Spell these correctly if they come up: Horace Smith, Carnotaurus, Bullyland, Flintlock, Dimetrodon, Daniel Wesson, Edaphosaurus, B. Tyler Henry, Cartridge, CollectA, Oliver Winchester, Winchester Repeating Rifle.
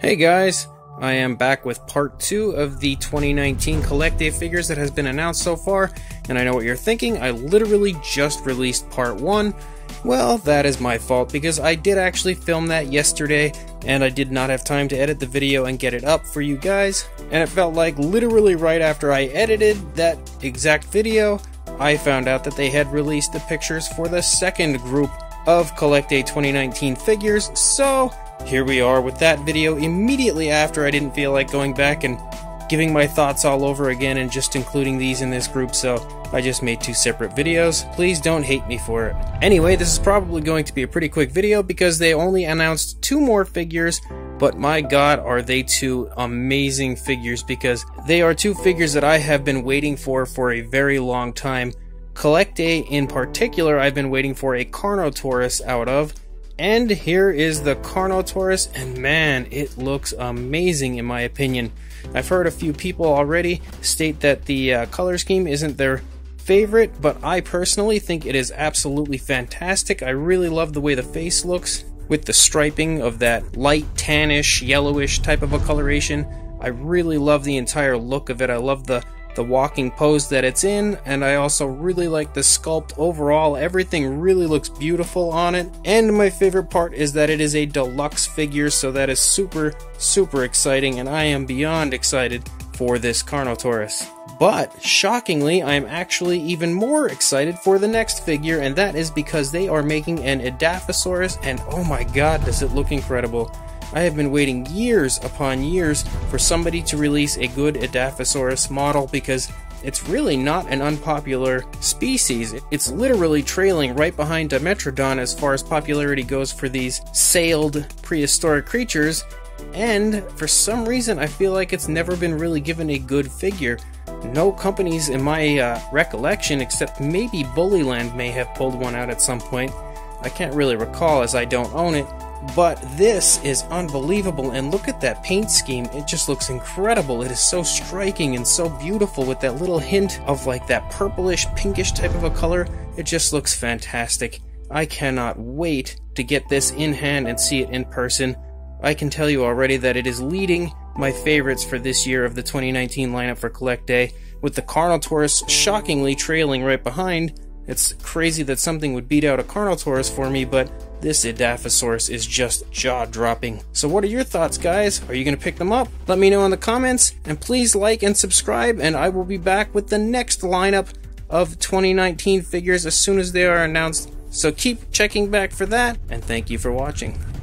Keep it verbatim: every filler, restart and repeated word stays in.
Hey guys, I am back with part two of the twenty nineteen CollectA figures that has been announced so far, and I know what you're thinking, I literally just released part one. Well, that is my fault because I did actually film that yesterday, and I did not have time to edit the video and get it up for you guys, and it felt like literally right after I edited that exact video, I found out that they had released the pictures for the second group of CollectA twenty nineteen figures, so here we are with that video immediately after. I didn't feel like going back and giving my thoughts all over again and just including these in this group, so I just made two separate videos. Please don't hate me for it. Anyway, this is probably going to be a pretty quick video because they only announced two more figures, but my god are they two amazing figures, because they are two figures that I have been waiting for for a very long time. CollectA in particular, I've been waiting for a Carnotaurus out of. And here is the Carnotaurus, and man, it looks amazing in my opinion. I've heard a few people already state that the uh, color scheme isn't their favorite, but I personally think it is absolutely fantastic. I really love the way the face looks, with the striping of that light tannish, yellowish type of a coloration. I really love the entire look of it. I love the the walking pose that it's in, and I also really like the sculpt overall. Everything really looks beautiful on it, and my favorite part is that it is a deluxe figure, so that is super super exciting, and I am beyond excited for this Carnotaurus. But shockingly, I'm actually even more excited for the next figure, and that is because they are making an Edaphosaurus, and oh my god does it look incredible. I have been waiting years upon years for somebody to release a good Edaphosaurus model, because it's really not an unpopular species. It's literally trailing right behind Dimetrodon as far as popularity goes for these sailed prehistoric creatures, and for some reason I feel like it's never been really given a good figure. No companies in my uh, recollection, except maybe Bullyland may have pulled one out at some point. I can't really recall as I don't own it. But this is unbelievable, and look at that paint scheme, it just looks incredible. It is so striking and so beautiful with that little hint of like that purplish, pinkish type of a color. It just looks fantastic. I cannot wait to get this in hand and see it in person. I can tell you already that it is leading my favorites for this year of the twenty nineteen lineup for CollectA, with the Carnotaurus shockingly trailing right behind. It's crazy that something would beat out a Carnotaurus for me, but this Edaphosaurus is just jaw-dropping. So what are your thoughts, guys? Are you going to pick them up? Let me know in the comments, and please like and subscribe, and I will be back with the next lineup of twenty nineteen figures as soon as they are announced. So keep checking back for that, and thank you for watching.